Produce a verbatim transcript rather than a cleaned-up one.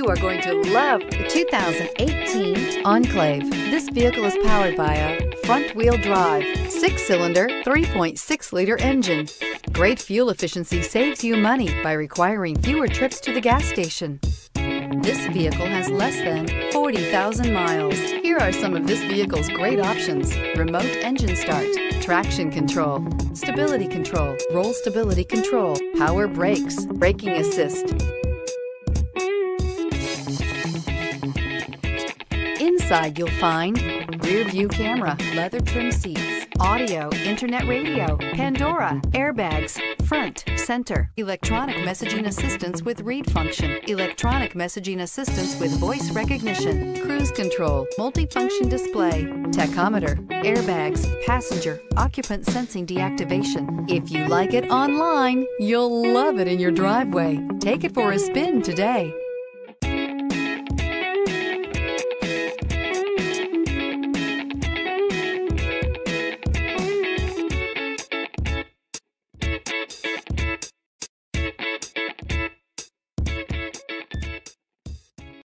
You are going to love the two thousand eighteen Enclave. This vehicle is powered by a front-wheel drive, six-cylinder, three point six liter engine. Great fuel efficiency saves you money by requiring fewer trips to the gas station. This vehicle has less than forty thousand miles. Here are some of this vehicle's great options: remote engine start, traction control, stability control, roll stability control, power brakes, braking assist. Inside you'll find rear view camera, leather trim seats, audio, internet radio, Pandora, airbags, front, center, electronic messaging assistance with read function, electronic messaging assistance with voice recognition, cruise control, multifunction display, tachometer, airbags, passenger, occupant sensing deactivation. If you like it online, you'll love it in your driveway. Take it for a spin today.